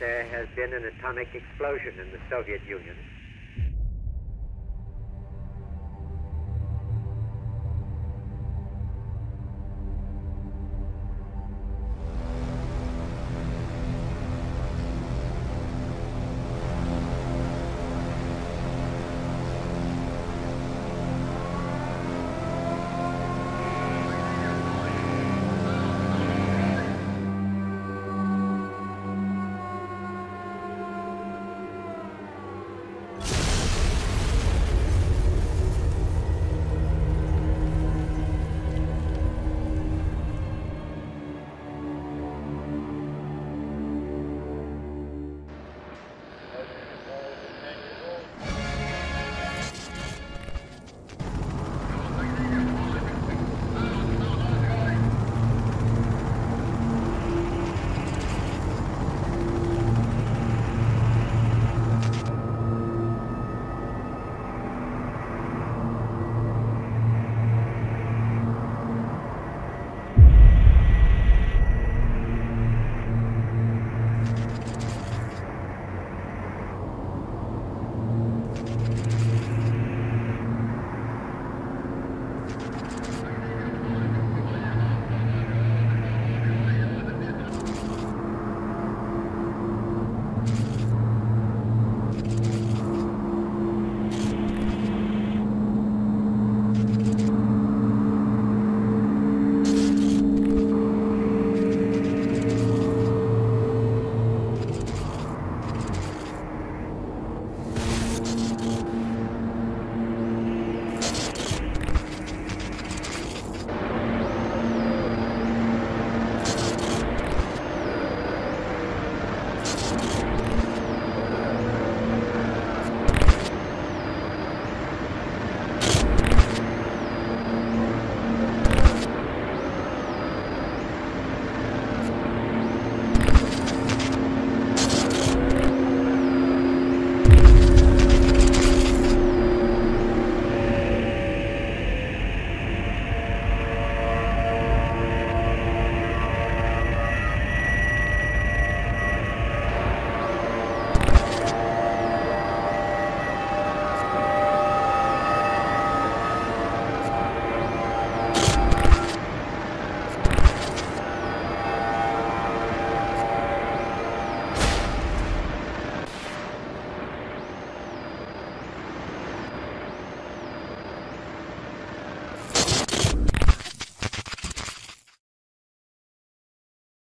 there has been an atomic explosion in the Soviet Union.